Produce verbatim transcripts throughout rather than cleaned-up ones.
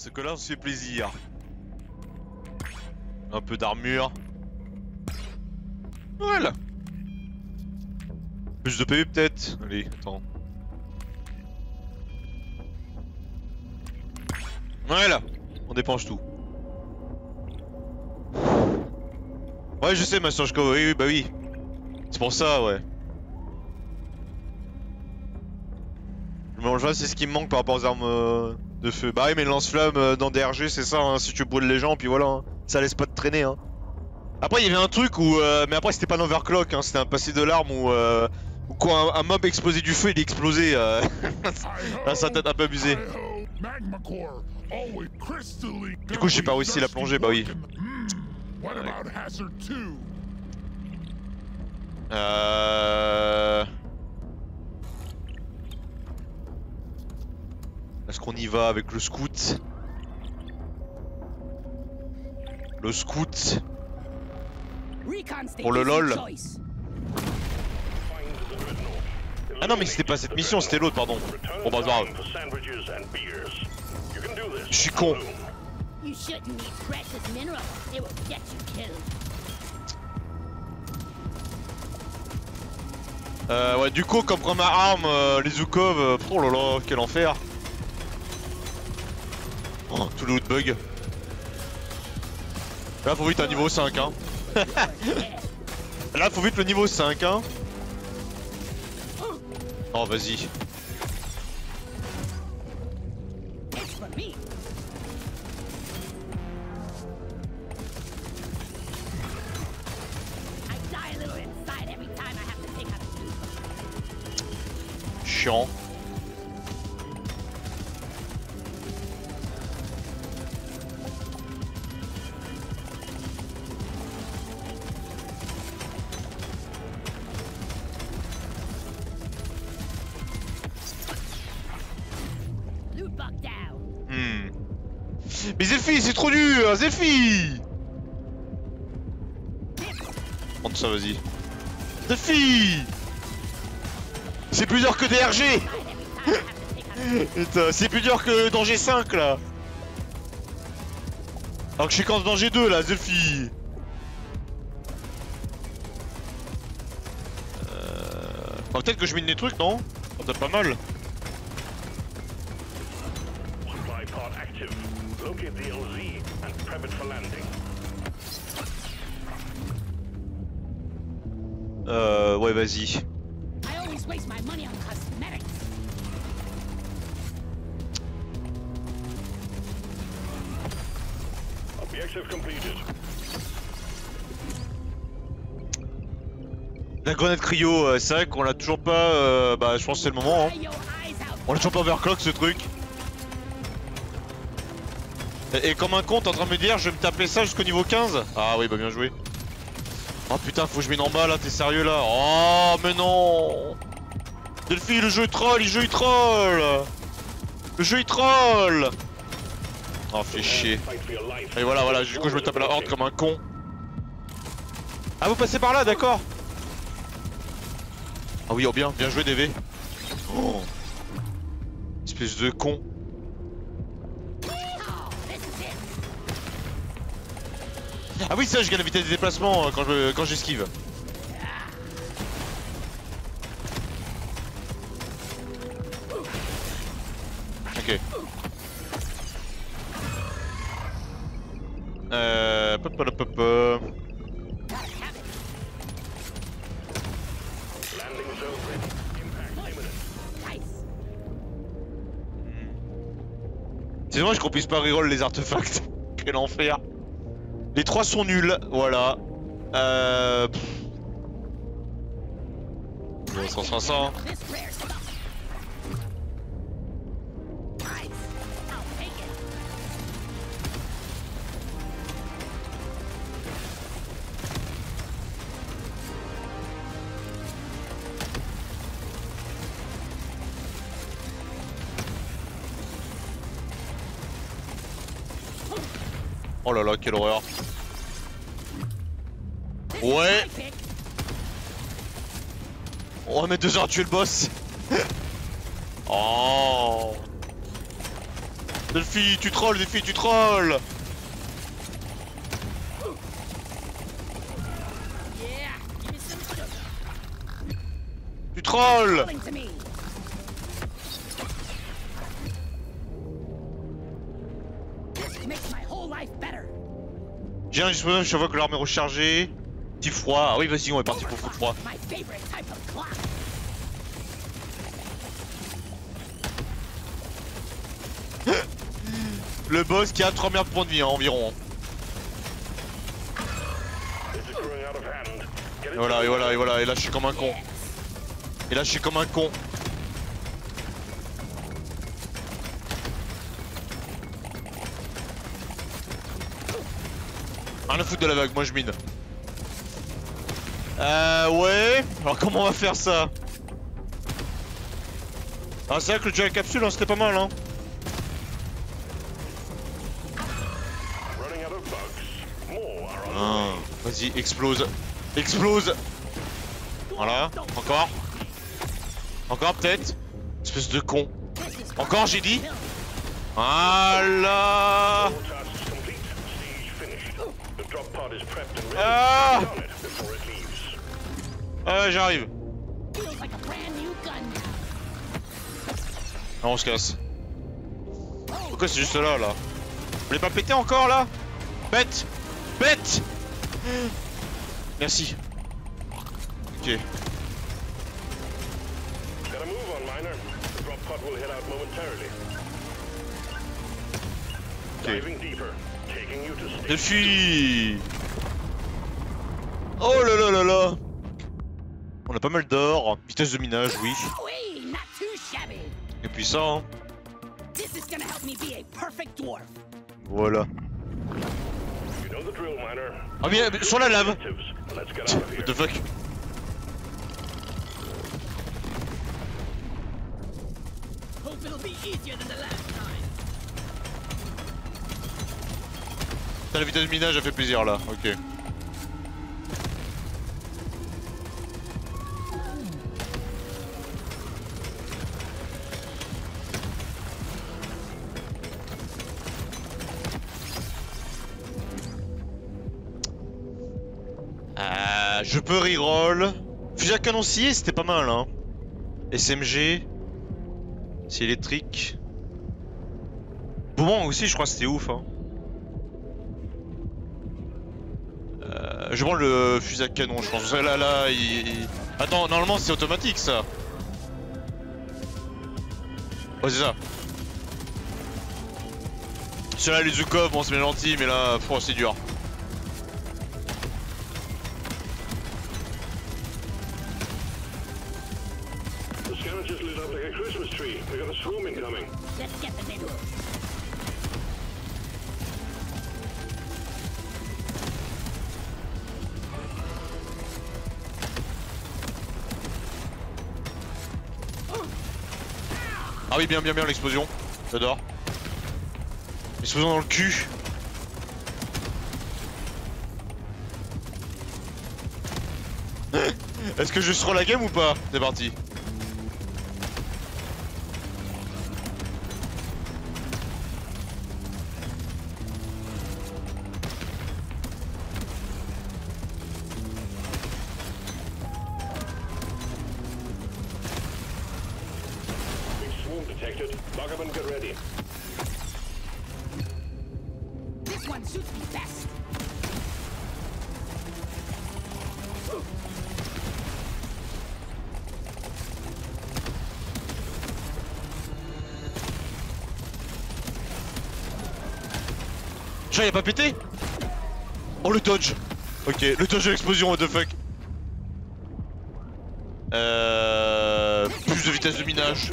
Parce que là on se fait plaisir. Un peu d'armure. Voilà. Plus de P V peut-être. Allez, attends. Voilà. On dépense tout. Ouais, je sais, Master Zhukov. Oui, oui, bah oui. C'est pour ça, ouais. Le mélange, c'est ce qui me manque par rapport aux armes euh, de feu. Bah oui, mais le lance-flamme euh, dans D R G, c'est ça, hein, si tu brûles les gens, puis voilà. Hein. Ça laisse pas de traîner, hein. Après, il y avait un truc où. Euh, mais après, c'était pas un overclock, hein, c'était un passé de l'arme où. Euh, où quand un, un mob explosait du feu, il explosait. Euh... Là, ça t'a un peu abusé. Du coup, j'ai pas réussi la plongée, bah oui. Allez. Euh... Est-ce qu'on y va avec le scout? Le scout pour le lol. Ah non mais c'était pas cette mission, c'était l'autre, pardon. Bon bah c'est grave. Je suis con. Euh, ouais, du coup, comme première arme, euh, les Zhukov, euh, oh là là, quel enfer! Oh, tout le loot bug. Là, faut vite un niveau cinq, hein. Là, faut vite le niveau cinq, hein. Oh, vas-y. Chiant. Hmm. Mais Zephi, c'est trop dur, Zephi. Prends ça, vas-y. Zephi. C'est plus dur que D R G. C'est plus dur que dans G cinq là. Alors que je suis quand dans G deux là, Zephi. Euh... Enfin, peut-être que je mine des trucs, non? Ça doit être pas mal. Euh... Ouais, vas-y. La grenade cryo, euh, c'est vrai qu'on l'a toujours pas. Euh, bah, je pense que c'est le moment. Hein. On l'a toujours pas overclock ce truc. Et, et comme un con, t'es en train de me dire, je vais me taper ça jusqu'au niveau quinze. Ah oui, bah bien joué. Oh putain, faut que je mine en bas là, t'es sérieux là? Oh, mais non! Delphi, le jeu il troll, le jeu il troll! Le jeu il troll! Oh, fais chier. Et voilà, voilà, du coup je me tape à la horde comme un con. Ah, vous passez par là, d'accord? Ah oui, oh bien, bien joué, D V. Oh. Espèce de con. Ah oui, ça, je gagne la vitesse de déplacement quand je quand j'esquive. Ok. Euh... Pop, pop, pop, pop. C'est dommage qu'on puisse pas reroll les artefacts. Quel enfer. Les trois sont nuls, voilà. Euh... cent, cent, cent. Oh là là, quelle horreur. Ouais. On va mettre deux heures à tuer le boss. Oh. Delphi, tu trolls, Delphi, tu trolls. Tu trolls. J'ai un dispositif chaque fois que l'arme est rechargée. Petit froid, ah oui vas-y on est parti pour coup de froid. Le boss qui a trois mille points de vie hein, environ. Et voilà, et voilà, et voilà, et là je suis comme un con. Et là je suis comme un con. Rien à foutre de la vague, moi je mine. Euh ouais, alors comment on va faire ça? Ah c'est vrai que le jeu à la capsule hein, c'était pas mal hein. Ah, vas-y explose. Explose. Voilà, encore. Encore peut-être. Espèce de con. Encore j'ai dit. Ah là. Ah, ah j'arrive. Non on se casse. Pourquoi c'est juste là là? Vous l'avez pas pété encore là? Bête. Bête. Merci. Ok. Ok. Delphi. Oh là là là là. On a pas mal d'or, vitesse de minage, oui. Et puissant. Voilà. Ah mais euh, sur la lave. What the fuck. Putain, la vitesse de minage a fait plaisir là, ok. Je peux reroll. Fusil à canon scié, c'était pas mal hein. S M G. C'est électrique. Boomang aussi, je crois que c'était ouf hein. Euh, je prends le fusil à canon, je pense. Là, là, il... Attends, normalement c'est automatique ça. Ouais, c'est ça. Ceux-là, les Zhukov, bon, c'est bien gentil, mais là, oh, c'est dur. Ah oui, bien bien bien l'explosion, j'adore. L'explosion dans le cul. Est-ce que je serai la game ou pas? C'est parti. Il a pas pété. Oh le dodge. Ok, le dodge de l'explosion, what the fuck. Euh... Plus de vitesse de minage.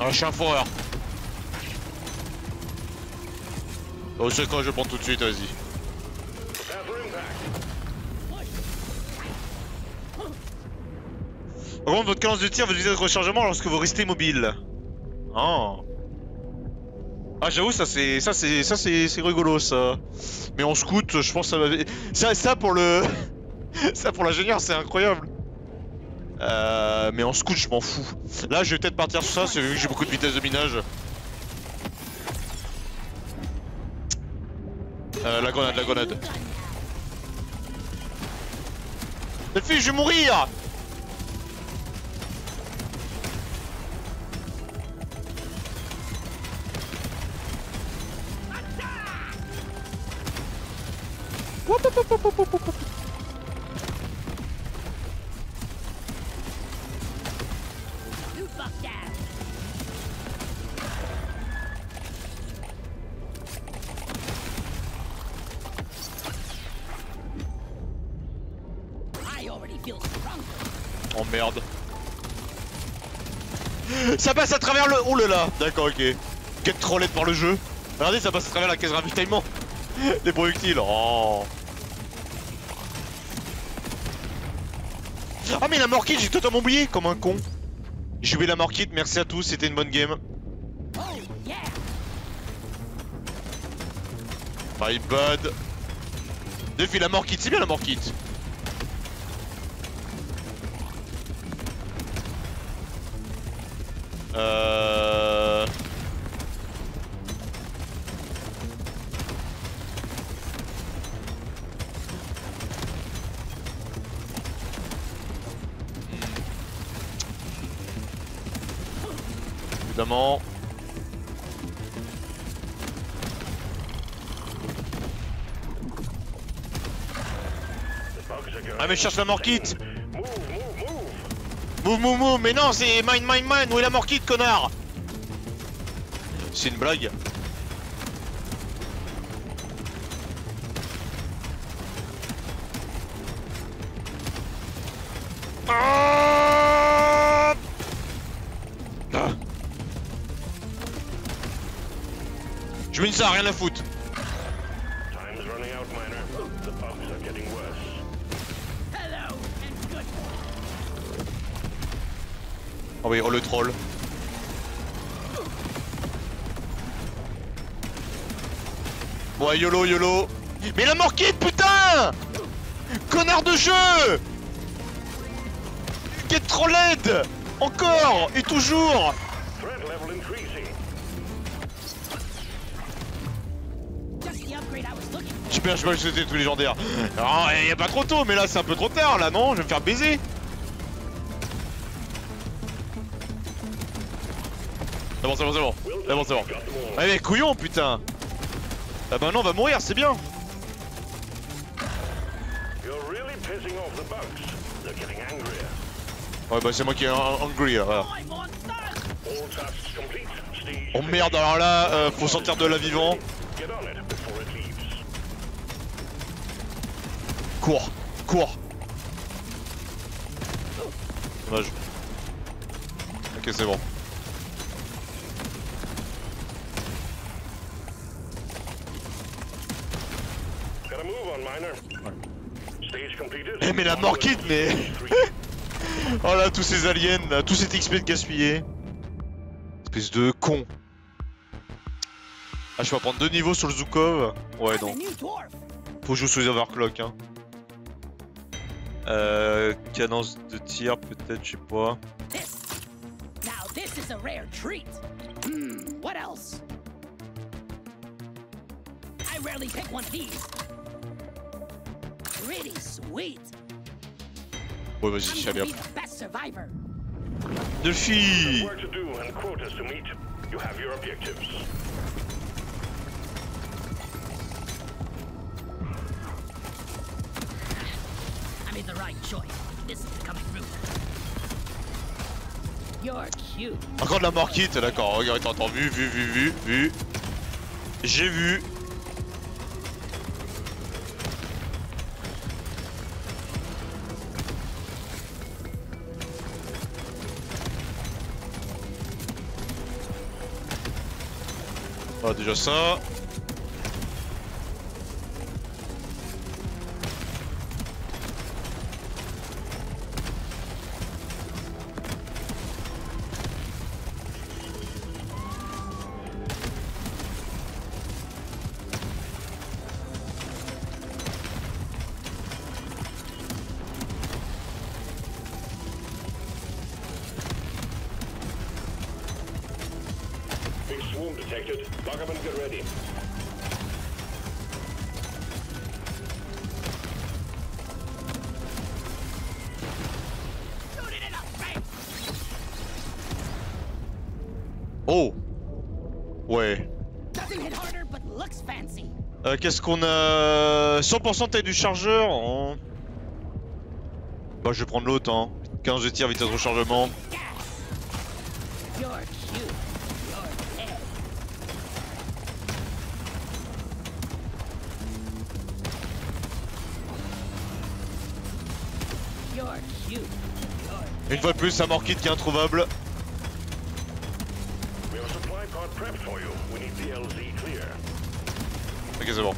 Ah je suis un fourreur. Oh c'est quand je prends tout de suite, vas-y. Par contre, votre cadence de tir, votre vitesse de rechargement lorsque vous restez mobile. Oh. Ah, j'avoue, ça c'est ça c'est ça c'est rigolo ça. Mais on scoute, je pense que ça va. Ça, ça pour le Ça pour l'ingénieur c'est incroyable. Euh, mais en scout je m'en fous. Là je vais peut-être partir sur ça, c'est vu que j'ai beaucoup de vitesse de minage. Euh, la grenade, la grenade. Delphi, je vais mourir. Oh merde. Ça passe à travers le... Oh là là. D'accord, ok. Get trolled par le jeu. Regardez, ça passe à travers la caisse ravitaillement. Des projectiles. Oh. Ah mais la mort kit, j'ai totalement oublié, comme un con. J'ai oublié la mort kit, merci à tous, c'était une bonne game. My bad. Delphi, la mort kit, c'est bien la mort kit. Euh... Évidemment. Ah mais je cherche la mort kit. Move, move, move, mais non, c'est mine, mine, mine, où est la mort kit, connard? C'est une blague. Ah ah. Je mine ça, rien à foutre. Oh oui, oh le troll. Ouais, YOLO, YOLO. Mais la mort kit, putain! Connard de jeu! Get trolled! Encore et toujours! Super, je peux sauter tous les légendaires. Non, y a pas trop tôt, mais là c'est un peu trop tard, là non? Je vais me faire baiser. C'est bon, c'est bon, c'est bon. C'est bon, c'est bon. Ah mais couillon, putain. Ah bah non, on va mourir, c'est bien. Ouais bah c'est moi qui est angry, voilà. Oh merde, alors là, euh, faut sortir de là vivant. Cours, cours. Dommage. Ok, c'est bon. Eh mais la mort kit, mais... oh là, tous ces aliens, là, tous ces X P de gaspillés. Espèce de con. Ah, je vais prendre deux niveaux sur le Zhukov. Ouais, non. Faut jouer sous les overclock, hein. Euh... Cadence de tir, peut-être, je sais pas. Ouais, vas-y, je suis allé. Delphi! Encore de la mort kit, d'accord, regarde, t'entends, vu, vu, vu, vu, vu. J'ai vu. Ah, déjà ça. Detected. Lock up and get ready. Oh! Ouais. Euh, Qu'est-ce qu'on a... cent pour cent taille du chargeur oh. Bah je vais prendre l'autre hein. quinze de tir, vitesse de rechargement. Une fois de plus, ça morkit qui est introuvable. Ok, c'est bon.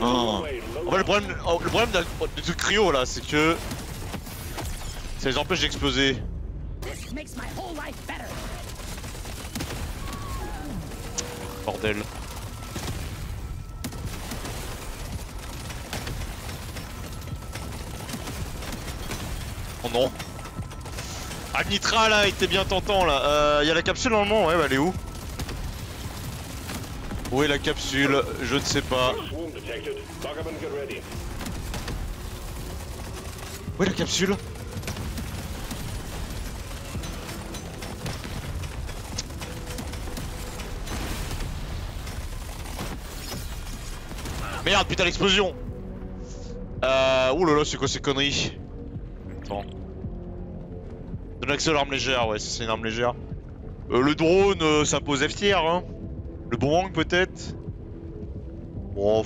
Oh. En fait, le problème, le problème de tout cryo là, c'est que ça les empêche d'exploser. Bordel. Oh non. Ah, Nitra là, il était bien tentant là. Euh, y a la capsule normalement, ouais, bah elle est où? Où est la capsule? Je ne sais pas. Où est la capsule? Merde, putain, l'explosion! Euh. Oulala, c'est quoi ces conneries? Attends. Donne accès à l'arme légère, ouais, c'est une arme légère. Euh, le drone, euh, ça pose F T R, hein. Le Boomang peut-être. Bon.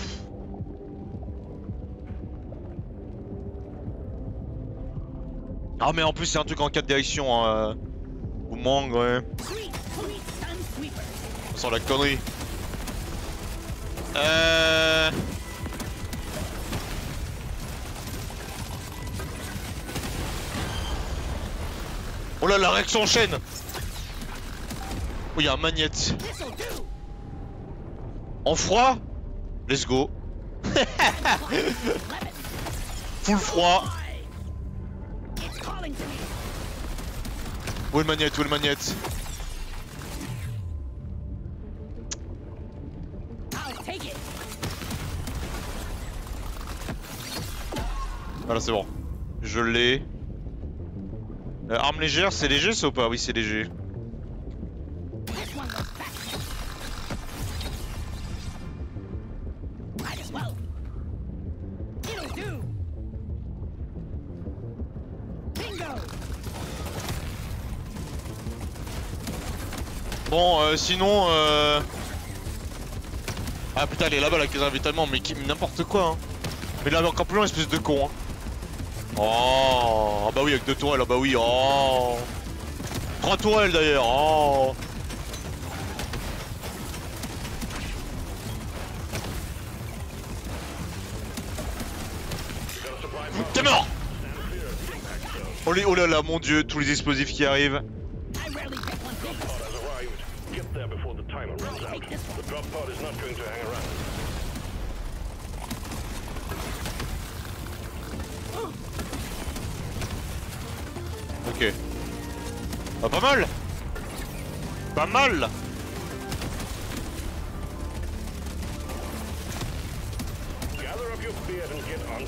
Ah mais en plus c'est un truc en quatre directions hein. Boomang ouais. On sent la connerie. Euh... Oh là la réaction en chaîne. Oh y'a un magnète. En froid, let's go. Full froid. Où est le magnète? Où est le magnète? Voilà, c'est bon. Je l'ai. Euh, arme légère, c'est léger ça ou pas? Oui, c'est léger. Bon, euh, sinon... Euh... Ah putain, elle est là-bas la caisse d'invitalement, mais n'importe quoi hein. Mais là, encore plus loin, espèce de con hein. Oh, ah bah oui, avec deux tourelles, ah bah oui, oh. Trois tourelles d'ailleurs, oh. T'es mort. Oh, les, oh là là, mon dieu, tous les explosifs qui arrivent. Ok. Ah, pas mal. Pas mal.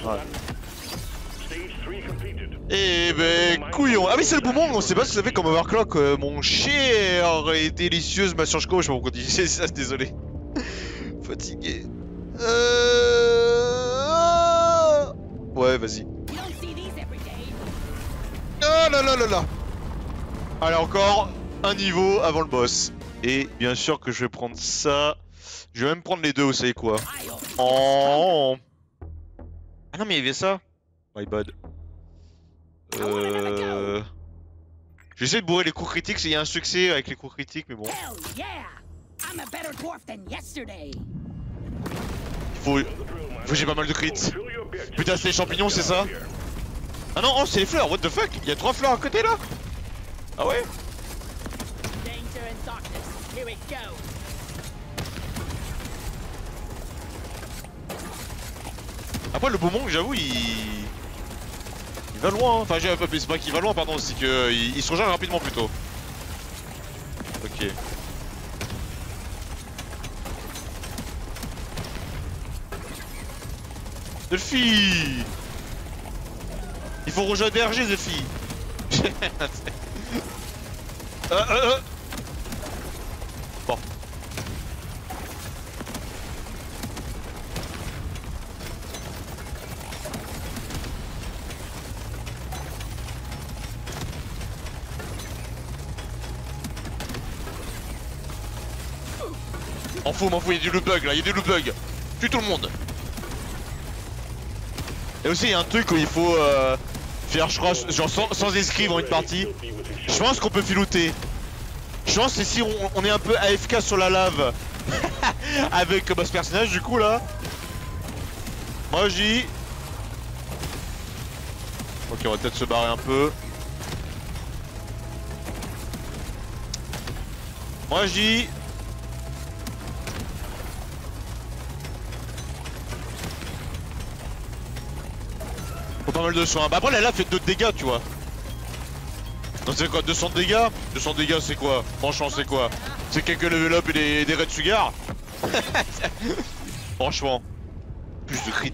Voilà. Et ben couillon. Ah oui c'est le Boomang, on sait pas ce que ça fait comme overclock euh, mon cher et délicieuse ma Zhukov, je sais pas pourquoi tu disais ça, désolé. Fatigué. Euh... Ouais vas-y. Oh là là là là. Allez encore un niveau avant le boss. Et bien sûr que je vais prendre ça. Je vais même prendre les deux, vous savez quoi. Oh. Ah non mais il y avait ça. My bad. Euh... J'essaie de bourrer les coups critiques, il y a un succès avec les coups critiques, mais bon. Il faut... faut j'ai pas mal de crits. Putain, c'est les champignons, c'est ça? Ah non, oh, c'est les fleurs, what the fuck? Il y a trois fleurs à côté là? Ah ouais? Après le Boomang, j'avoue, il... il va loin, hein. Enfin c'est pas qu'il va loin, pardon, c'est qu'il se rejoint rapidement plutôt. Ok. Zephi, il faut rejoindre D R G, Zephi. euh, euh, euh. Bon. M'en fout, m'en fout, il y a du loot bug là, il y a du loot bug. Tue tout le monde. Et aussi il y a un truc où il faut euh, faire je crois genre sans, sans escrive en une partie. Je pense qu'on peut filouter. Je pense que si on, on est un peu A F K sur la lave avec bah, ce personnage du coup là. Moi j'y... Ok, on va peut-être se barrer un peu. Moi j'y... pas mal de soins. Bah après la lave fait deux dégâts tu vois. Donc c'est quoi, deux cents dégâts? deux cents dégâts c'est quoi? Franchement c'est quoi? C'est quelques level up et des, des Red Sugar. Franchement. Plus de crit.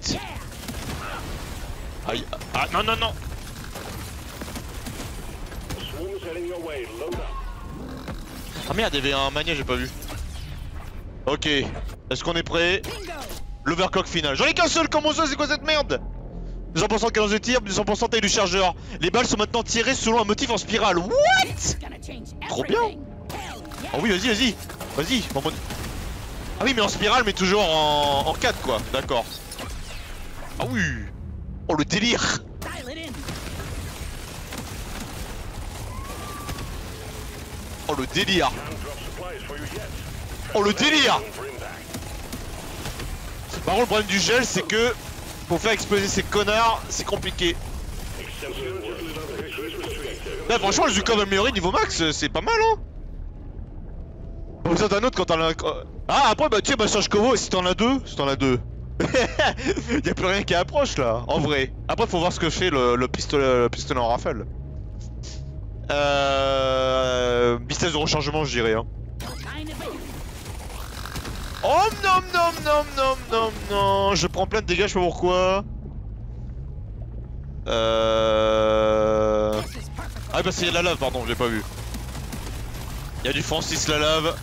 Aïe. Ah non non non. Ah merde, il y avait un mania, j'ai pas vu. Ok. Est-ce qu'on est prêt? L'overclock final. J'en ai qu'un seul comme on sait, c'est quoi cette merde? cent pour cent cadence de tir, cent pour cent taille du chargeur. Les balles sont maintenant tirées selon un motif en spirale. What? Trop bien. Oh oui, vas-y, vas-y. Vas-y. Ah oui, mais en spirale, mais toujours en, en quatre, quoi. D'accord. Ah oui. Oh, le délire. Oh, le délire. Oh, le délire. Par contre, le problème du gel, c'est que... pour faire exploser ces connards, c'est compliqué. Là, franchement, le Zhukov amélioré niveau max, c'est pas mal, hein. Pas besoin d'un autre quand t'en as... Ah, après, bah, tu sais, bah, Zhukov, si t'en as deux, si t'en as deux. Y'a plus rien qui approche, là, en vrai. Après, faut voir ce que fait le, le, pistolet, le pistolet en rafale. Euh... Vitesse de rechargement, je dirais, hein. Oh non non non non non non, je prends plein de dégâts, je sais pas pourquoi. Euh... Ah bah c'est la lave, pardon, je l'ai pas vu. Il y a du Francis la lave.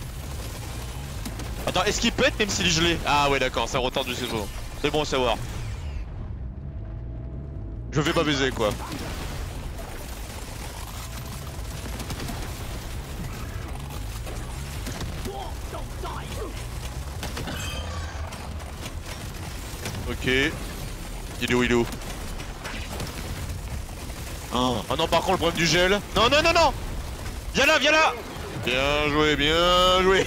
Attends, est-ce qu'il pète même s'il est gelé? Ah ouais d'accord, ça retarde du saison. C'est bon à savoir. Je vais pas baiser quoi. Ok, il est où, il est où? Oh. Oh non, par contre, le problème du gel. Non, non, non, non. Viens là, viens là. Bien joué, bien joué.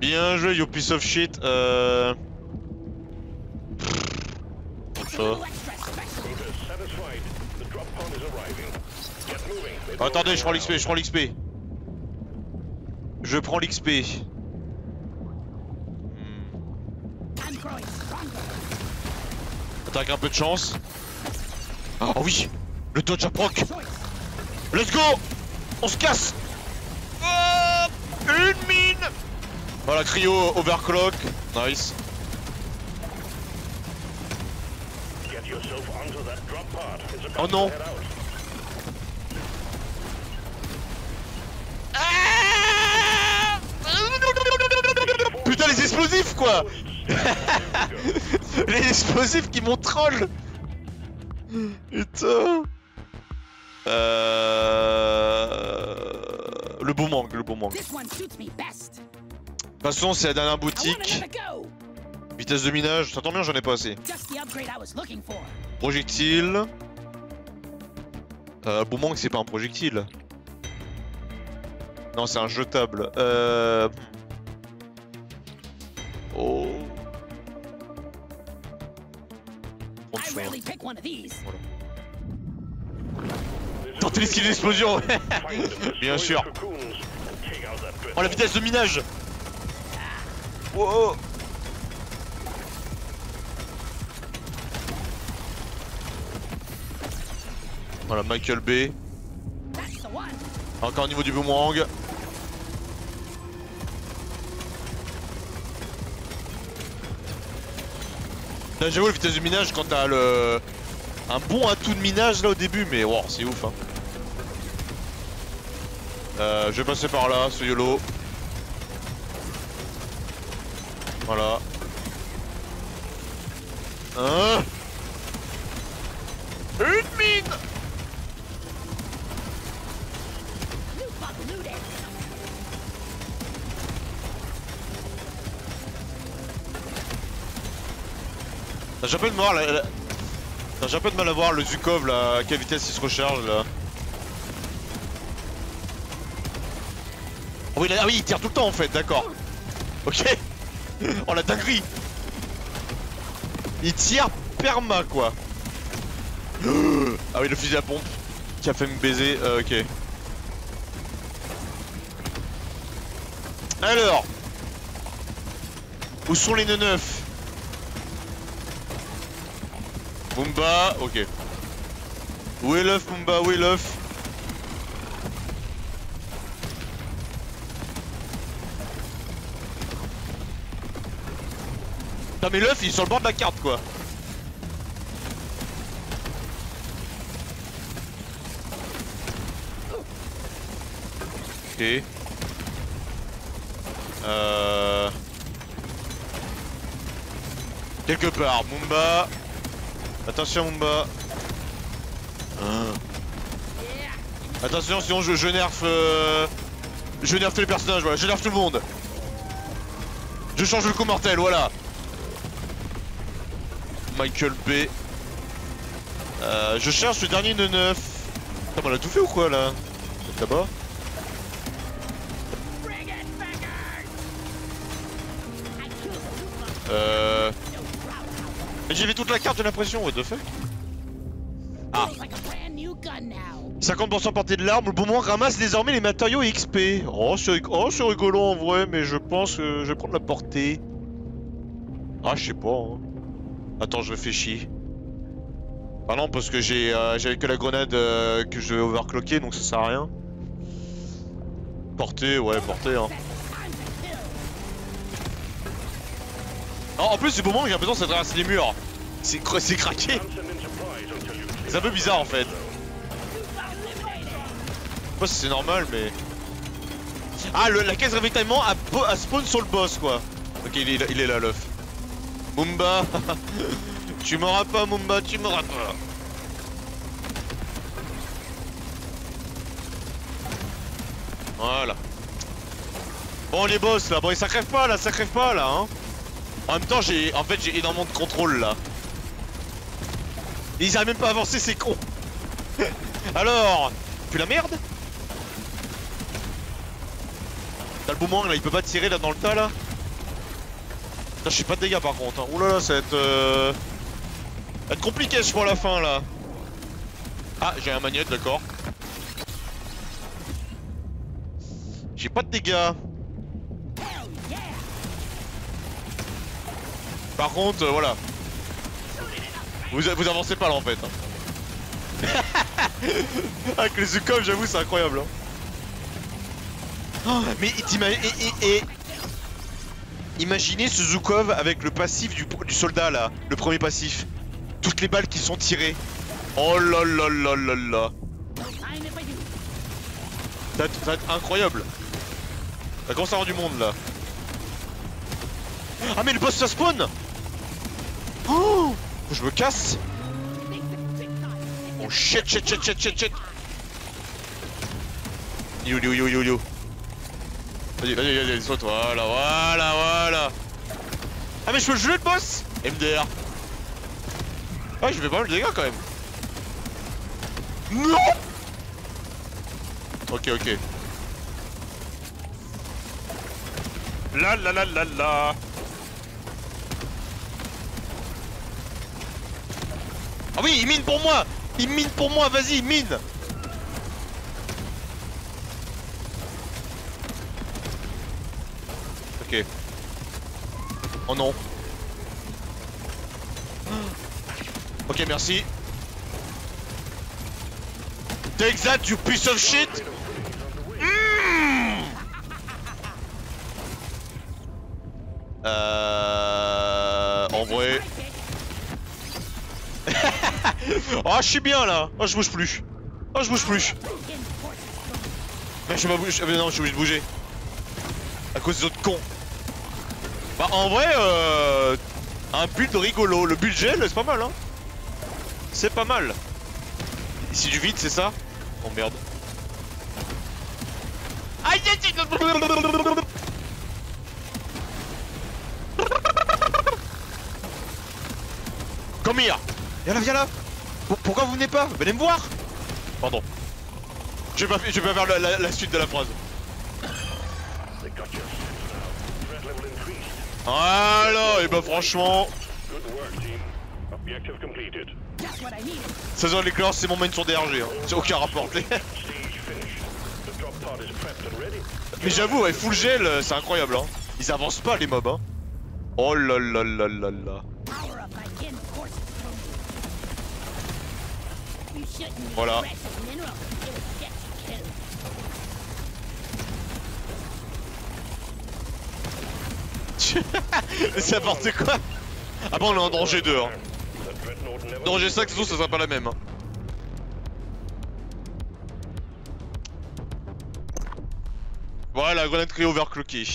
Bien joué, you piece of shit. Euh... Ça. Oh, attendez, je prends l'X P, je prends l'X P. Je prends l'X P. Attaque un peu de chance. Oh oui, le dodge à proc. Let's go. On se casse. Oh, une mine. Voilà, cryo overclock. Nice. Oh non. Ah, putain les explosifs quoi. Les explosifs qui m'ont troll. Putain. Euh... Le Boomang, le Boomang. De toute façon c'est la dernière boutique. Vitesse de minage, ça tombe bien, j'en ai pas assez. Projectile. euh, Boomang c'est pas un projectile. Non c'est un jetable. Euh... Oh. Voilà. Tentez les skills d'explosion. Bien sûr. Oh la vitesse de minage. Wow. Voilà, Michael Bay. Encore au niveau du boomerang. Là j'avoue, la vitesse du minage quand t'as le... un bon atout de minage là au début, mais wow, c'est ouf hein. Euh, je vais passer par là, ce YOLO. Voilà. Hein, une mine. J'ai un peu de mal à... J'ai un peu de mal à voir le Zhukov là, à quelle vitesse il se recharge là. Oh oui, là, ah oui, il tire tout le temps en fait, d'accord. Ok. Oh la dinguerie. Il tire perma quoi. Ah oui, le fusil à pompe qui a fait me baiser, euh, ok. Alors, où sont les nœuds neufs? Mumba, ok. Où est l'œuf, Mumba? Où est l'œuf? Non mais l'œuf il est sur le bord de la carte quoi. Ok. Euh... Quelque part, Mumba. Attention Mumba. Ah. Attention sinon je, je nerf euh... Je nerf tous les personnages, voilà, je nerf tout le monde. Je change le coup mortel, voilà. Michael B. Euh, je cherche le dernier nœud neuf. Putain, on a tout fait ou quoi là? Là-bas. Euh... J'ai vu toute la carte de l'impression, what the fuck. Ah, cinquante pour cent portée de l'arme, le bon moment ramasse désormais les matériaux et X P. Oh c'est rig... oh, rigolo en vrai, mais je pense que je vais prendre la portée. Ah je sais pas hein. Attends je réfléchis. Ah non parce que j'ai euh, j'avais que la grenade euh, que je vais overclocker donc ça sert à rien. Portée, ouais portée hein. Non, en plus c'est Boomang, j'ai l'impression que ça traverse les murs. C'est cra craqué. C'est un peu bizarre en fait. Je sais pas si c'est normal mais... Ah le, la caisse de ravitaillement a, a spawn sur le boss quoi. Ok il est, il est là l'œuf. Mumba. Tu m'auras pas Mumba, tu m'auras pas. Voilà. Bon les boss là, bon et ça crève pas là, ça crève pas là hein. En même temps j'ai en fait j'ai énormément de contrôle là. Ils arrivent même pas à avancer, c'est con. Alors tu la merde. T'as le boomerang là, il peut pas tirer là dans le tas là. Putain je suis pas de dégâts par contre hein. Oulala ça va être euh... ça va être compliqué je crois à la fin là. Ah j'ai un magnète d'accord. J'ai pas de dégâts. Par contre, euh, voilà. Vous, vous avancez pas là en fait. Hein. Avec les Zhukov, j'avoue, c'est incroyable. Hein. Oh, mais t'imagines. Et, et, et... Imaginez ce Zhukov avec le passif du, du soldat là. Le premier passif. Toutes les balles qui sont tirées. Oh là là là là là. Ça va être incroyable. Ça commence à avoir du monde là. Ah, mais le boss ça spawn! Oh! Je me casse! Oh shit, shit, shit, shit, shit, shit! Yo, yo, yo, yo, yo! Vas-y, vas-y, vas-y, saute, voilà, voilà, voilà! Ah, mais je peux le jouer le boss! M D R! Ah, je fais pas mal de dégâts quand même! Non! Ok, ok. La la la la la! Ah oui, il mine pour moi. Il mine pour moi, vas-y, il mine. Ok. Oh non. Ok, merci. Take that, you piece of shit. Mmh. Euh... En vrai... Oh, je suis bien là. Oh, je bouge plus. Oh, je bouge plus. Mais je bouge. Mais non, je suis obligé de bouger. À cause des autres cons. Bah, en vrai, euh... un build rigolo. Le build gel, c'est pas mal, hein. C'est pas mal. Ici du vide, c'est ça? Oh merde. Aïe, come here. Viens là, viens là. Pourquoi vous venez pas? Venez me voir. Pardon. Je vais pas, je vais pas faire la, la, la suite de la phrase. Alors, et bah franchement... Saison de l'éclair, c'est mon main sur D R G, hein. C'est aucun rapport. Mais j'avoue, ouais, full gel, c'est incroyable, hein. Ils avancent pas les mobs, hein. Oh la la la la la. Voilà. C'est n'importe quoi. Ah bon, on est en danger deux, hein. Danger cinq, c'est sûr, ça sera pas la même. Voilà, grenade cryo overclockée.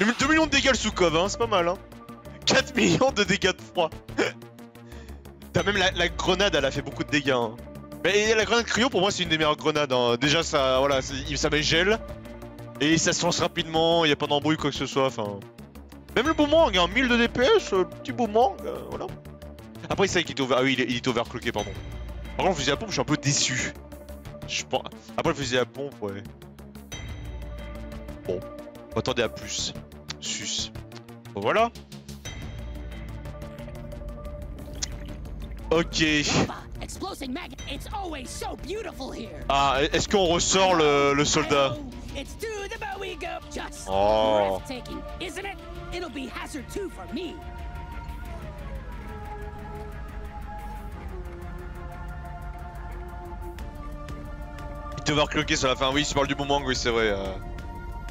deux millions de dégâts le Zhukov, hein, c'est pas mal, hein. quatre millions de dégâts de froid. T'as même la, la grenade, elle a fait beaucoup de dégâts, hein. Mais la grenade cryo, pour moi, c'est une des meilleures grenades, hein. Déjà, ça, voilà, ça met gel. Et ça se lance rapidement, il n'y a pas d'embrouille, quoi que ce soit, enfin... Même le Boomang, hein, mille de D P S, euh, petit Boomang, euh, voilà. Après c'est vrai qu'il est over... Ah oui, il est, il est overclocké, pardon. Par contre le fusil à pompe, je suis un peu déçu. Je pense... Après le fusil à pompe, ouais. Bon, attendez à plus. Sus. Bon, voilà. Ok. Ah, est-ce qu'on ressort le, le soldat? Oh. It'll be hazard two for me. Il te va recloquer sur la fin. Oui, tu parles du Boomang, oui, c'est vrai. Euh...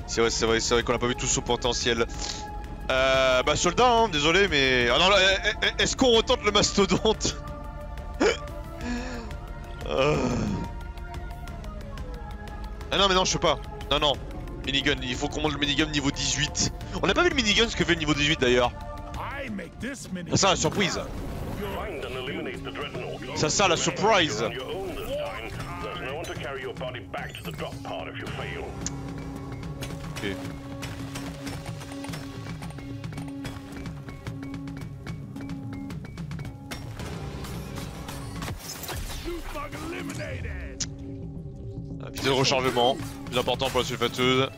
C'est vrai, c'est vrai, c'est vrai qu'on n'a pas vu tout son potentiel. Euh, bah, soldat, hein, désolé, mais. Ah non, est-ce qu'on retente le mastodonte? euh... Ah non, mais non, je sais pas. Non, non. Minigun, il faut qu'on monte le minigun niveau dix-huit. On n'a pas vu le minigun ce que fait le niveau dix-huit d'ailleurs. Ça sert à la surprise. Ça sert à la surprise. Okay. Vitesse de rechargement, plus important pour la sulfateuse.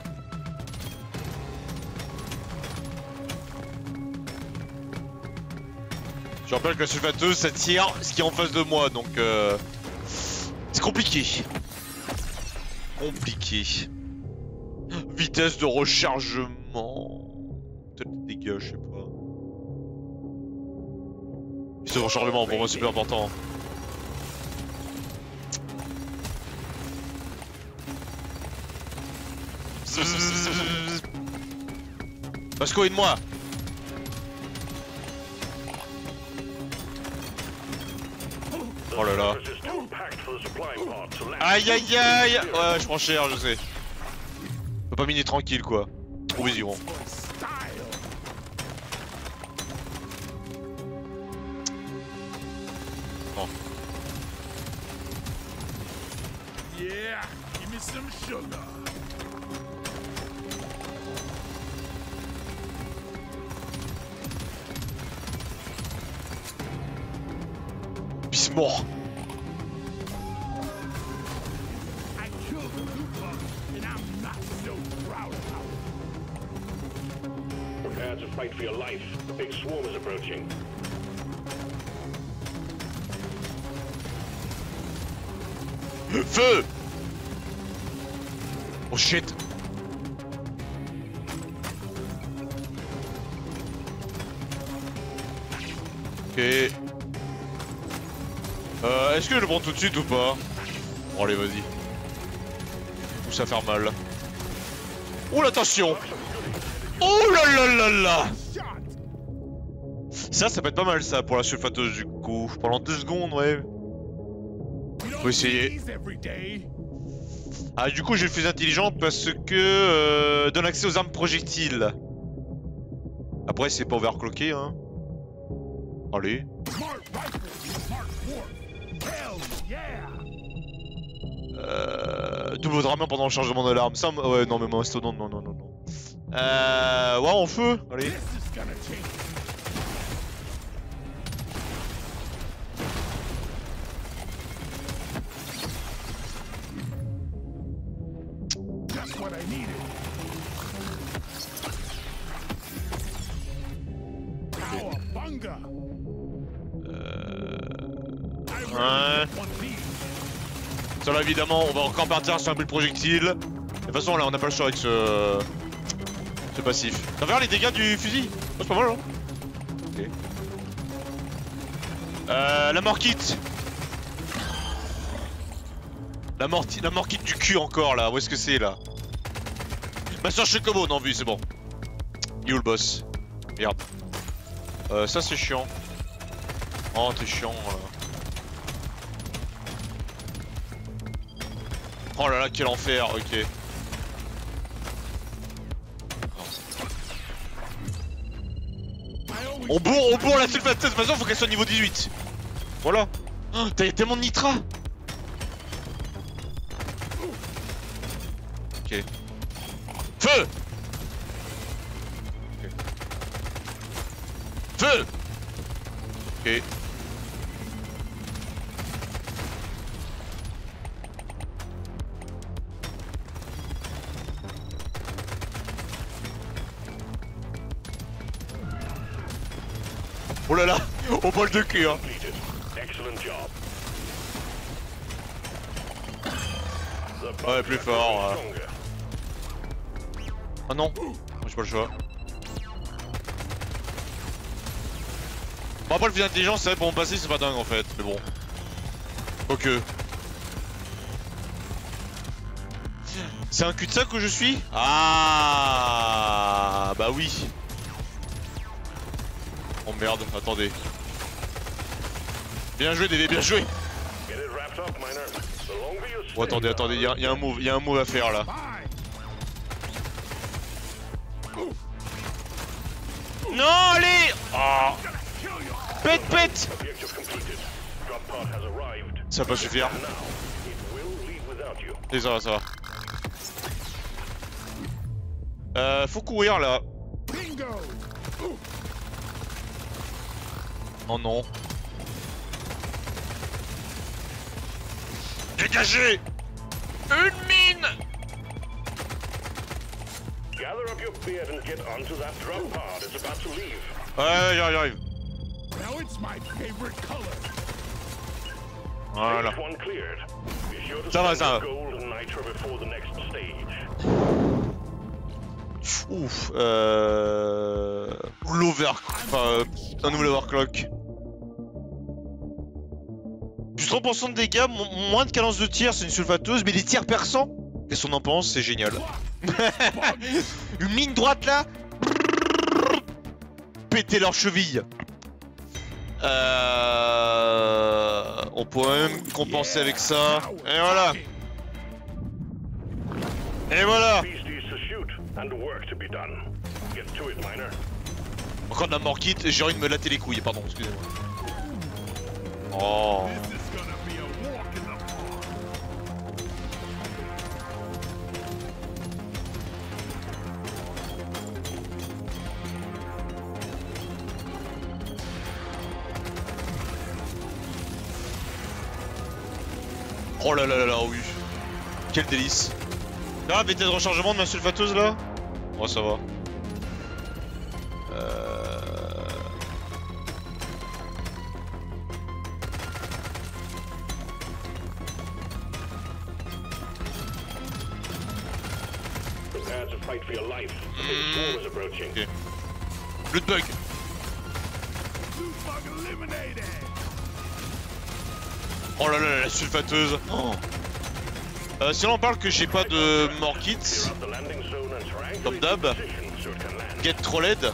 Je rappelle que la sulfateuse ça tire ce qui est en face de moi, donc euh... c'est compliqué. Compliqué. Vitesse de rechargement. Peut-être des dégâts, je sais pas. Vitesse de rechargement pour moi c'est plus important. Parce qu'on est de moi. Oh là là. Aïe aïe aïe. Ouais, je prends cher, je sais. On peut pas miner tranquille quoi. Provision. Bon. Yeah, give me some sugar. Mort. Le feu. Oh shit. Ok. Euh, Euh, Est-ce que je le prends tout de suite ou pas? Bon, allez, vas-y. Où ça fait mal? Oh l'attention! Oh là là là là! Ça, ça peut être pas mal ça pour la sulfateuse du coup. Pendant deux secondes, ouais. Faut essayer. Ah, du coup, j'ai le fusil intelligent parce que euh, donne accès aux armes projectiles. Après, c'est pas overclocké, hein. Allez. Euh. Double drame pendant le changement de l'arme. Ça, ouais, non, mais moi, c'est non, non, non, non. Euh. Ouais, en feu. Allez. Ça là évidemment on va encore partir sur un boule projectile. De toute façon là on n'a pas le choix avec ce, ce passif. T'as vu les dégâts du fusil? Oh, c'est pas mal hein. Ok. Euh, la morquite. La, morti... la morquite du cul encore là, où est-ce que c'est là? Ma soeur Chocobo, non vu c'est bon. Il est où le boss? Merde. Euh, ça c'est chiant. Oh t'es chiant là. Oh là là, quel enfer, ok. On bourre, on bourre la sulfateuse, de toute façon faut qu'elle soit niveau dix-huit. Voilà. Oh, t'as tellement de nitra. Ok. Feu. Ok. Feu. Ok. Oh là là, au bol de cul hein. Ouais plus fort euh. Ah non, j'ai pas le choix. Bon après le fusil intelligent c'est vrai pour mon passé c'est pas dingue en fait, mais bon. Ok. C'est un cul-de-sac où je suis? Ah bah oui. Oh merde, attendez. Bien joué D V, bien joué. Oh attendez, attendez, y'a y a un move, y'a un move à faire là. Non allez oh. Pète, pète. Ça va pas suffire. Et ça va, ça va. Euh, faut courir là. Oh non. Dégagez. Une mine. Ouais, j'arrive. Voilà. Ça va, ça va. Ouf, euh... l'over... Enfin, euh, un nouvel overclock. Plus trente pour cent de dégâts, moins de cadence de tir, c'est une sulfateuse, mais des tirs perçants. Qu'est-ce qu'on en pense? C'est génial. Une ligne droite là. Péter leurs chevilles. Euh... On pourrait même compenser avec ça. Et voilà. Et voilà. Encore de la morquite, j'ai envie de me latter les couilles, pardon, excusez-moi. Oh. Oh là là là là, oui. Quel délice. Ah, vitesse de rechargement de ma sulfateuse là? Oh, ça va. Euh... Mmh. Okay. Loot bug. Oh là là, la sulfateuse. Oh. Euh, si on parle que j'ai pas de mort kit, comme d'hab, get trolled.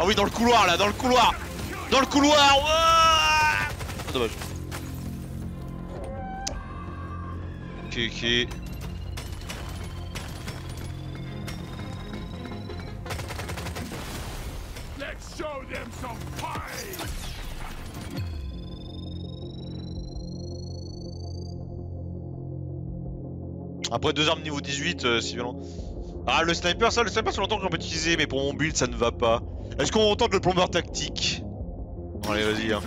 Ah oui, dans le couloir là, dans le couloir, dans le couloir. Ouah, oh, dommage. Ok, ok. Après deux armes niveau dix-huit, euh, c'est violent. Ah, le sniper, ça, le sniper, c'est longtemps que j'en peux utiliser, mais pour mon build, ça ne va pas. Est-ce qu'on tente le plombeur tactique? Allez, vas-y. Hein.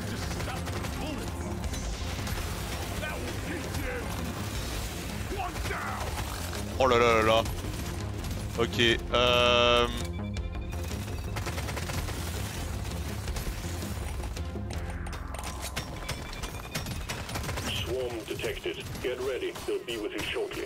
Oh là là là là. Ok, euh. Swarm detected. Get ready. They'll be with you shortly.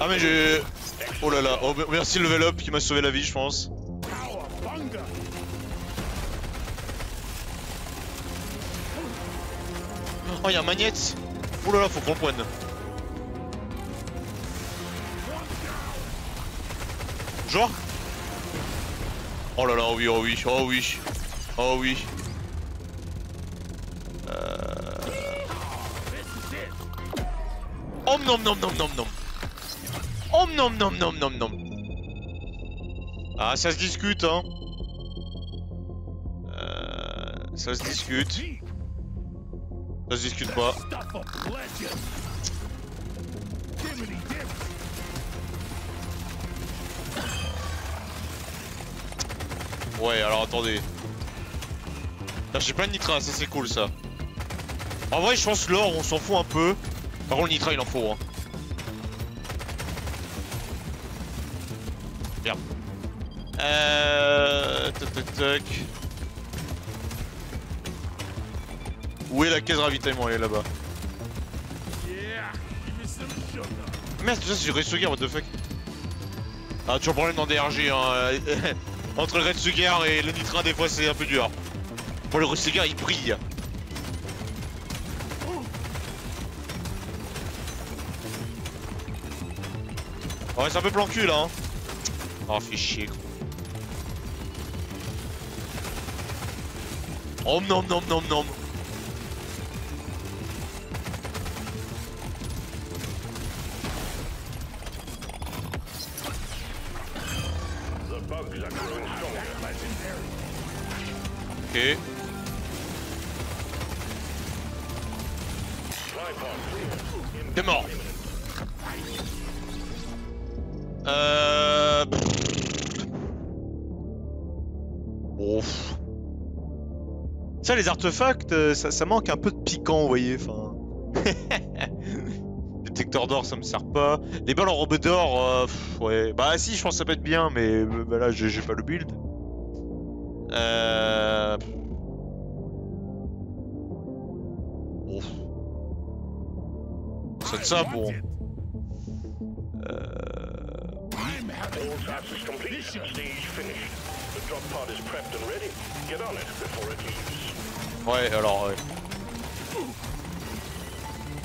Ah mais j'ai... Oh là là, oh, merci level up qui m'a sauvé la vie je pense. Oh y'a un magnète. Oh là là, faut qu'on le poigne. Genre. Oh là là, oh oui, oh oui, oh oui, oh oui. Euh... Om nom nom nom nom nom. Om nom nom nom nom nom. Ah ça se discute hein. Euh... Ça se discute. Ça se discute pas. Ouais alors attendez. J'ai plein de nitra, ça c'est cool ça. En vrai je pense l'or on s'en fout un peu. Par contre le nitra il en faut hein. Merde. Euh... Tac tac tac. Où est la caisse ravitaillement? Elle est là-bas. Merde tout ça c'est du Retsugar, what the fuck. Ah toujours problème dans D R G hein. Entre le Retsugar et le nitra des fois c'est un peu dur. Bon, le Retsugar il brille. Ouais, c'est un peu plan cul là. Hein. Oh, fais chier gros. Oh nom nom nom nom. Ok. T'es mort. Euh... Ouf. Ça les artefacts, ça, ça manque un peu de piquant, vous voyez, enfin... Détecteur d'or, ça me sert pas. Les balles en robe d'or, euh, ouais... Bah si, je pense que ça peut être bien, mais bah, là, j'ai pas le build. Euh... Ouf. C'est ça, bon... Euh... Ouais, alors ouais.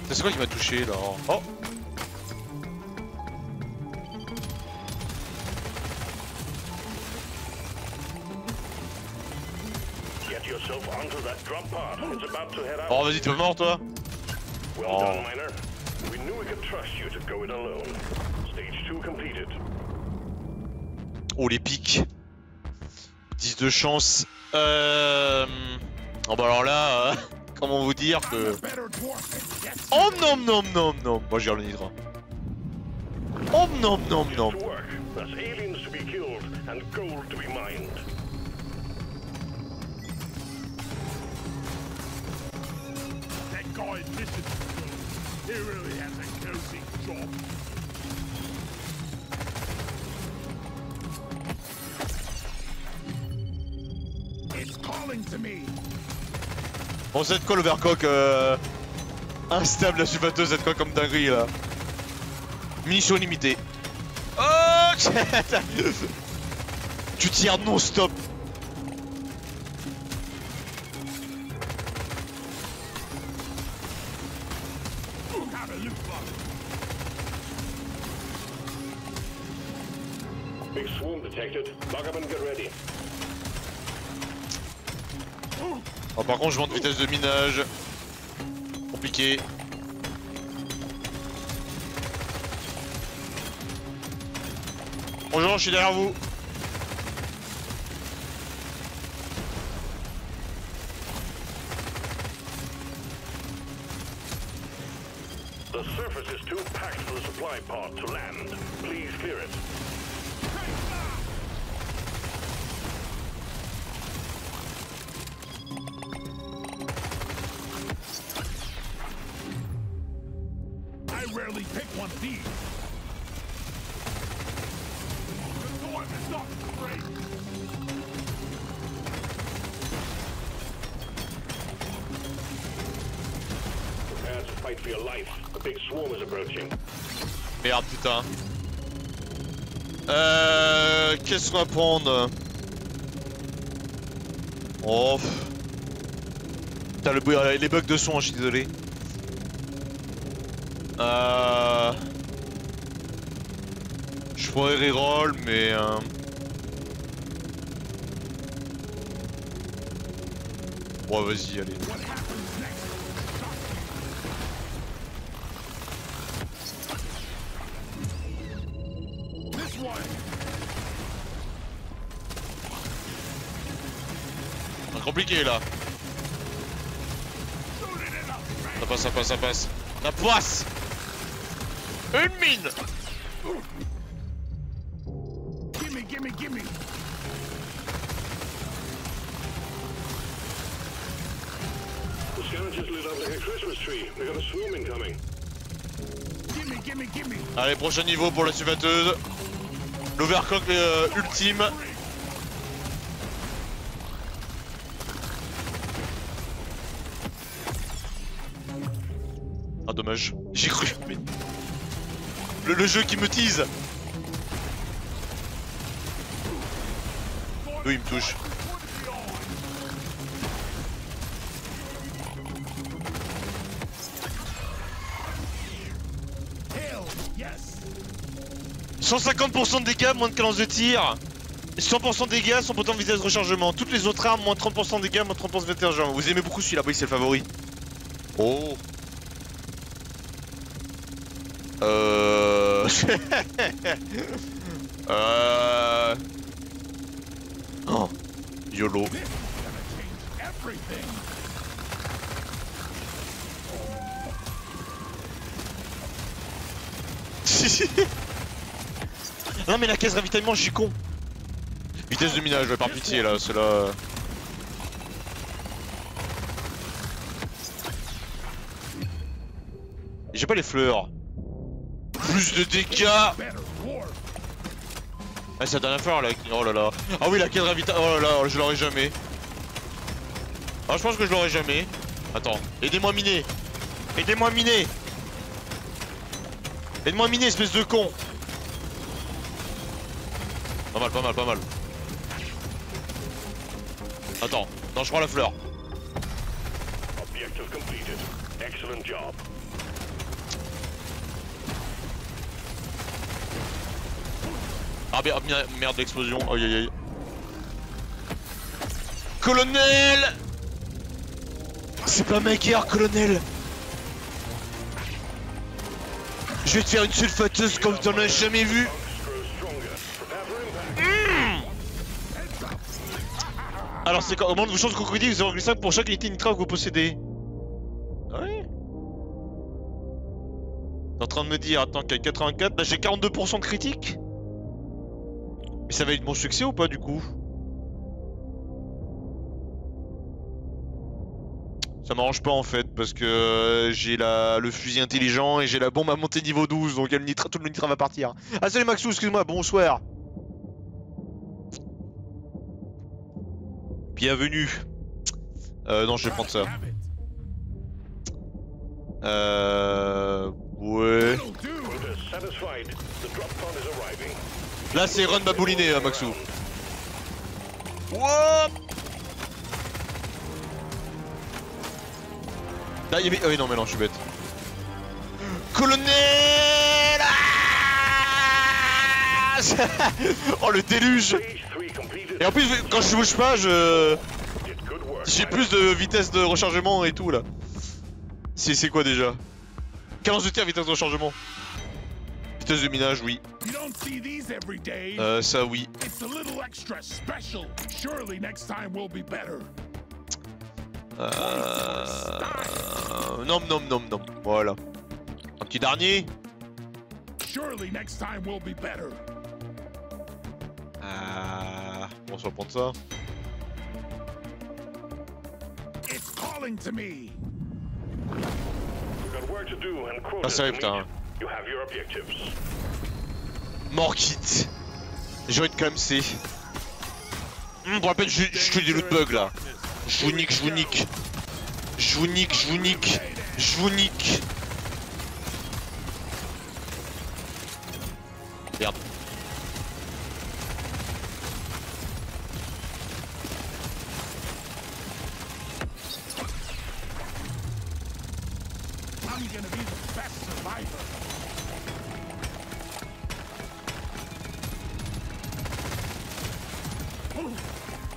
C'est quoi qui m'a touché là? Oh. Oh vas-y, t'es mort toi. Oh. Oh les pics. dix de chance. Euh... Oh bah alors là, euh... comment vous dire que... Oh nom nom nom nom. Moi je gère le nitra. Oh nom nom nom. Bon, Z-Call overcock euh... instable la subateuse Z-Call comme dinguerie là. Munition limitée. Oh tu tires non-stop. Oh, par contre, je monte vitesse de minage. Compliqué. Bonjour, je suis derrière vous. The surface is too packed for the supply pod to land. Please clear it. Merde putain. Euh... Qu'est-ce qu'on va prendre? Oh... Putain le bruit, les bugs de son, je suis désolé. Euh... Je pourrais reroll mais... Euh... Bon vas-y, allez. Compliqué là. Ça passe, ça passe, ça passe. La poisse. Une mine. Gimme, gimme, gimme. The scavenges lit up like a Christmas tree. We got a swarm incoming. Gimme, gimme, gimme. Allez, prochain niveau pour la suvateuse. L'overcock euh, ultime. Dommage, j'ai cru. Le, le jeu qui me tease. Oui, il me touche. cent cinquante pour cent de dégâts, moins de cadence de tir. cent pour cent de dégâts, son potent vitesse de rechargement. Toutes les autres armes, moins trente pour cent de dégâts, moins trente pour cent de rechargement. Vous aimez beaucoup celui-là, oui, c'est le favori. Oh. Euh... euh... Oh. YOLO. Non mais la caisse ravitaillement, je suis con. Vitesse de minage, ouais, par pitié là, c'est là... J'ai pas les fleurs. Plus de dégâts. Ah c'est la dernière fois là. Oh là là. Ah oui la caisse ravita. Oh là là, je l'aurai jamais. Ah je pense que je l'aurai jamais. Attends, aidez-moi à miner. Aidez-moi à miner. Aide-moi à miner espèce de con. Pas mal, pas mal, pas mal. Attends, non je prends la fleur. Objective completed. Excellent job. Ah merde, l'explosion, aïe aïe aïe. Colonel. C'est pas maker, colonel. Je vais te faire une sulfateuse comme t'en as jamais vu. Mmh. Alors c'est quand au moment de vos chances crocodile, vous avez zéro virgule cinq pour chaque unité nitra que vous possédez. Ouais. T'es en train de me dire, attends qu'à quatre-vingt-quatre, là j'ai quarante-deux pour cent de critique. Ça va être mon succès ou pas du coup? Ça m'arrange pas en fait, parce que j'ai la... le fusil intelligent et j'ai la bombe à monter niveau douze, donc elle nitra... tout le nitra va partir. Ah salut Maxou, excuse-moi, bonsoir. Bienvenue. Euh, non, je vais prendre ça. Euh... Ouais... Là c'est run babouliné, hein, Maxou. Wouah. Là il y avait... Oh non mais non, je suis bête. Colonel. Oh le déluge. Et en plus quand je bouge pas, je... J'ai plus de vitesse de rechargement et tout là. C'est quoi déjà? Cadence de tir, vitesse de rechargement. Vitesse de minage, oui. Euh, ça oui. Euh... Nom nom nom nom. Voilà. Un petit dernier. Ah... Bon, on se va prendre ça. Ah ça arrive, putain. Mort kit. J'aurais de K M C. Hum, pour la peine, je fais des loot bugs là. Je vous nique, je vous nique. Je vous nique, je vous nique. Je vous nique. Merde.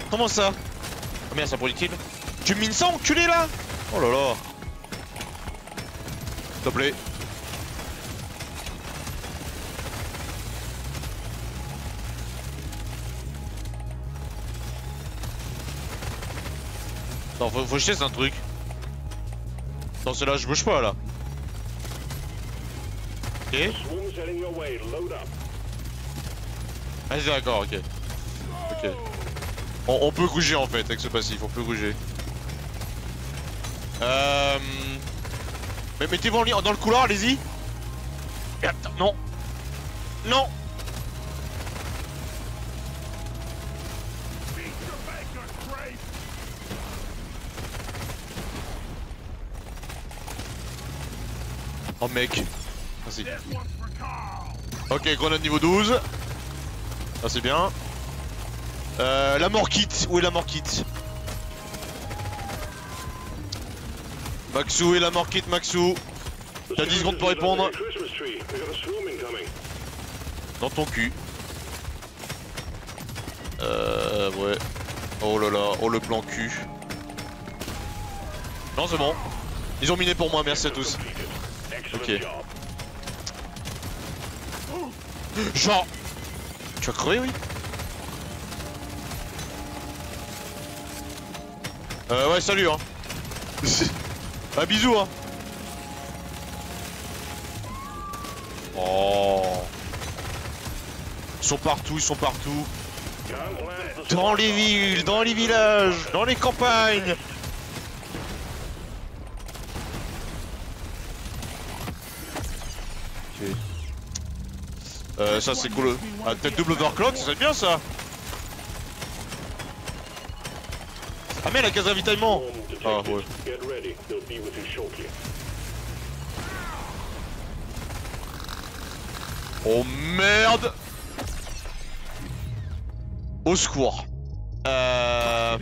Comment ça? Oh merde, ça brûle kill. Tu mines ça, enculé là? Oh là là. S'il te plaît. Non, faut, faut que je teste un truc. Non, c'est là, je bouge pas là. Ok. Ah, c'est d'accord, ok. Ok. On, on peut bouger en fait avec ce passif, on peut bouger. Euh... Mais mettez-vous dans le couloir, allez-y. Non. Non. Oh mec. Merci. Ok, grenade niveau douze. Ah c'est bien. Euh, la mort kit, où est la mort kit? Maxou, et la mort kit, Maxou? T'as dix secondes pour répondre. Dans ton cul. Euh, ouais. Oh là là, oh le plan cul. Non, c'est bon. Ils ont miné pour moi, merci à tous. Ok. Genre. Tu vas crever, oui? Euh, ouais, salut, hein. Bah, bisous, hein. Oh. Ils sont partout, ils sont partout. Dans les villes, dans les villages, dans les campagnes. Ok. Euh, ça, c'est cool. Ah, peut-être double overclock, ça serait bien, ça. Ah mais la case ravitaillement. Ah ouais. Oh merde. Au secours. Euh...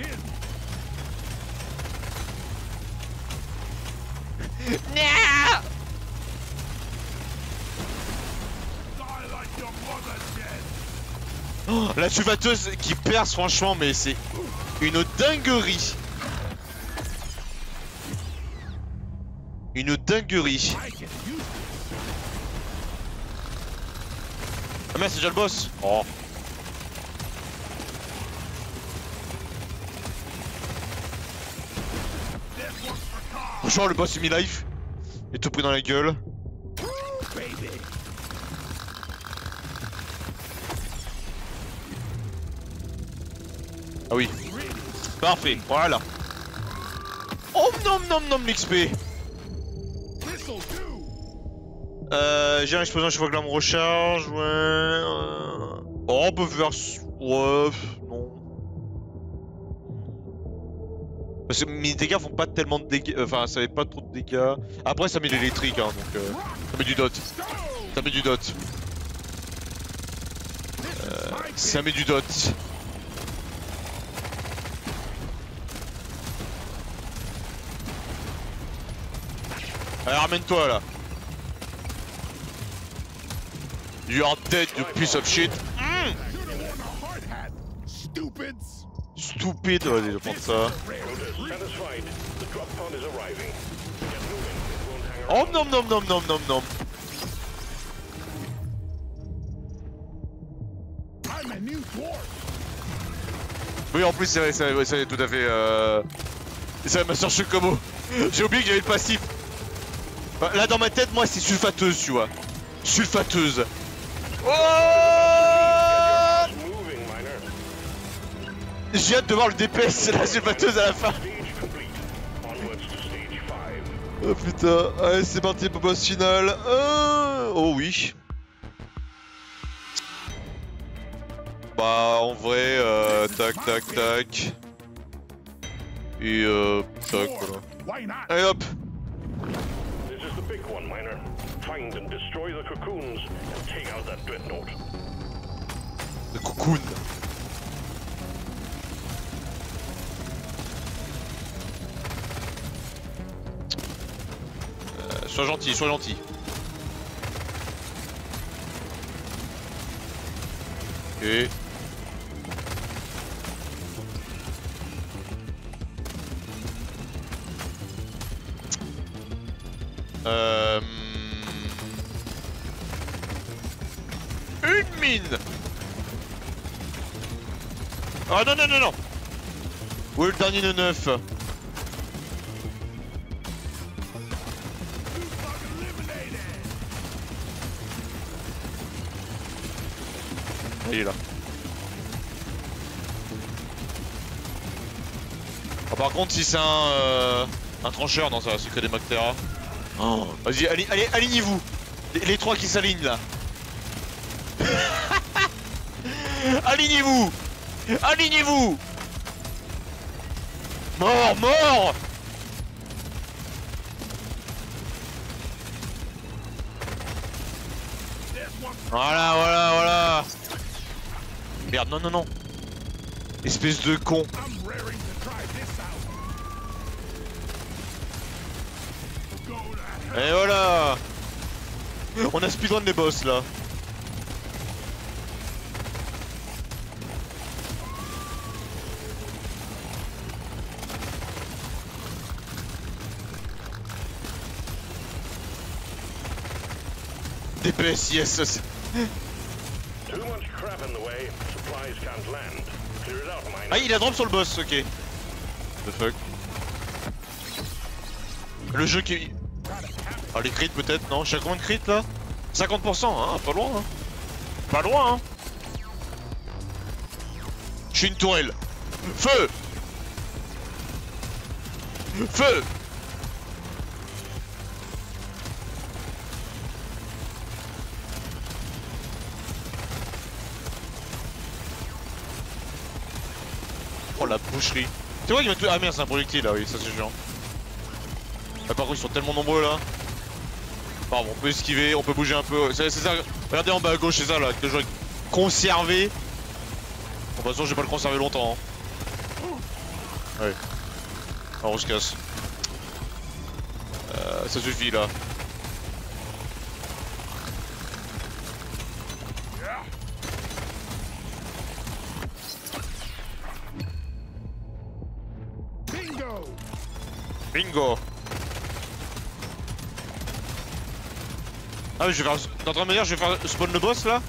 Oh, la tuvateuse qui perce franchement mais c'est... Une dinguerie. Une dinguerie. Ah merde, c'est déjà le boss. Oh. Genre le boss est mi-life. Et tout pris dans la gueule. Ah oui. Parfait, voilà. Oh nom nom nom l'X P. Euh, j'ai un explosion chaque fois que l'arme recharge, ouais... Euh... Oh, on peut faire... Ouais... Non... Parce que mes dégâts font pas tellement de dégâts... Enfin, ça fait pas trop de dégâts... Après, ça met de l'électrique, hein, donc... Euh... Ça met du dot. Ça met du dot. Euh... Ça met du dot. Allez, ramène-toi, là. You are dead, you piece of shit. Mm. Stupid, vas-y, je prends ça. Om nom nom nom nom nom nom. Oui, en plus, c'est vrai, c'est vrai, c'est tout à fait. Euh... C'est ma soeur Chocobo. J'ai oublié que j'avais le passif. Là, dans ma tête, moi, c'est sulfateuse, tu vois. Sulfateuse. Oh, j'ai hâte de voir le D P S, la sulfateuse à la fin. Oh putain, allez c'est parti pour boss final. Euh... Oh oui. Bah en vrai, euh, tac tac tac. Et euh, tac voilà. Allez hop. Find and destroy the cocoons and take out that dreadnought. The cocoon. Euh, sois gentil, sois gentil. Et. Euh. Une mine. Ah non non non non. Où est le dernier de neuf? Il est là. Ah, par contre si c'est un euh, un trancheur, non ça va, c'est que des Mactera. Oh. Vas-y allez, allez, alignez-vous les, les trois qui s'alignent là. Alignez-vous! Alignez-vous! Mort, mort! Voilà, voilà, voilà! Merde, non, non, non! Espèce de con! Et voilà! On a speedrun les boss là! D P S, yes. Ah, il a drop sur le boss, ok. The fuck. Le jeu qui... Ah, les crits peut-être, non? J'ai combien de crits là? cinquante pour cent, hein, pas loin, hein. Pas loin, hein. Je suis une tourelle. Feu. Feu. Oh la boucherie. Tu vois qu'il va tout... Ah merde c'est un projectile là, oui ça c'est chiant. Ah, par contre ils sont tellement nombreux là. Pardon, on peut esquiver, on peut bouger un peu. C'est ça, regardez en bas à gauche c'est ça là, que je vais conserver. Bon, de toute façon je vais pas le conserver longtemps hein. Allez. Alors on se casse. Euh, ça suffit là. Bingo. Ah mais je vais faire... T'es en train de me dire je vais faire spawn le boss là?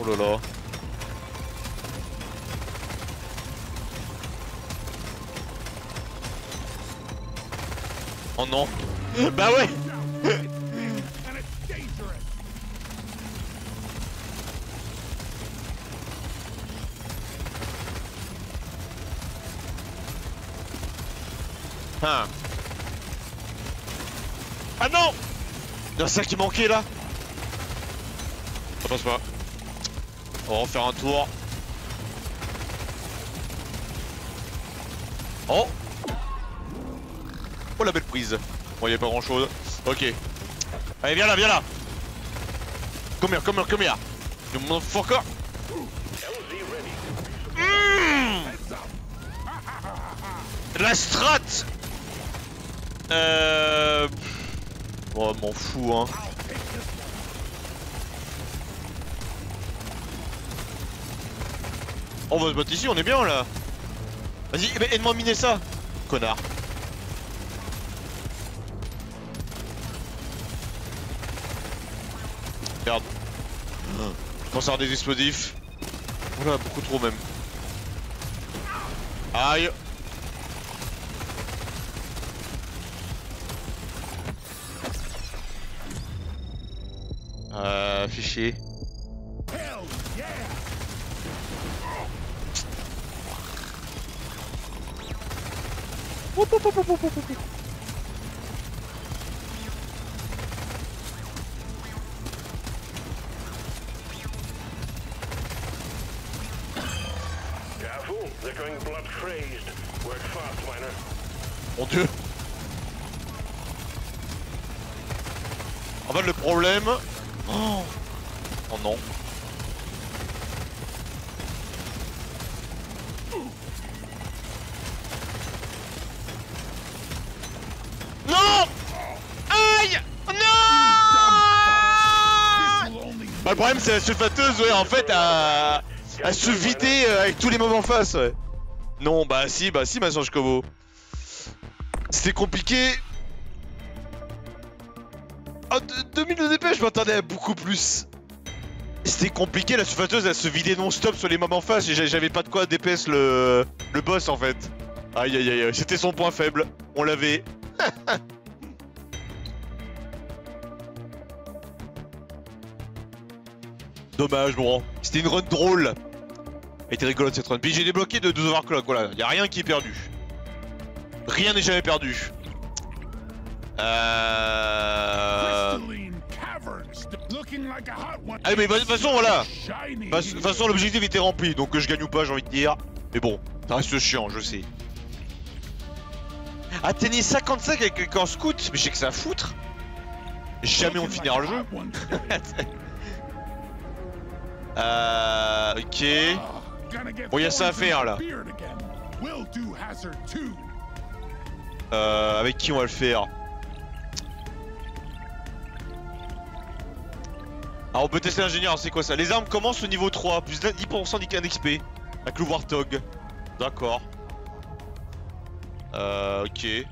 Oh là là. Oh non. Bah ouais. Ah, ah non, il y a ça qui manquait là. Je pense pas. On va refaire un tour. Oh, oh la belle prise. Bon, il y a pas grand chose. Ok. Allez, viens là, viens là. Come here, come here, come here. You motherfucker. Mmh. La strat. Euh... Oh, m'en fous, hein. On va se battre ici, on est bien là. Vas-y, aide-moi à miner ça, connard. Merde. Je pense à avoir des explosifs. Oula, beaucoup trop même. Aïe. Euh, fichier. Mon Dieu. En fait le problème... Oh, oh non. Le problème c'est la sulfateuse, ouais, en fait à, à se vider euh, avec tous les mobs en face, ouais. Non bah si, bah si ma soeur Zhukov. C'était compliqué. Ah, deux mille de dépêche, je m'attendais à beaucoup plus. C'était compliqué, la sulfateuse elle se vidait non-stop sur les mobs en face et j'avais pas de quoi D P S le, le boss en fait. Aïe aïe aïe, c'était son point faible, on l'avait. Dommage, bon. C'était une run drôle. Elle était rigolote cette run. Puis j'ai débloqué de douze overclock, voilà. Y'a rien qui est perdu. Rien n'est jamais perdu. Euh... Ah mais de toute façon, voilà. De toute façon, l'objectif était rempli. Donc que je gagne ou pas, j'ai envie de dire. Mais bon, ça reste chiant, je sais. Atteignez cinquante-cinq avec un scout. Mais je sais que ça va foutre. Jamais on finira le jeu. Euh... Ok... Bon, y'a ça à faire, là. Euh... Avec qui on va le faire? Ah, on peut tester l'ingénieur, c'est quoi ça? Les armes commencent au niveau trois, plus dix pour cent d'X P. Avec le Warthog. D'accord. Euh... Ok...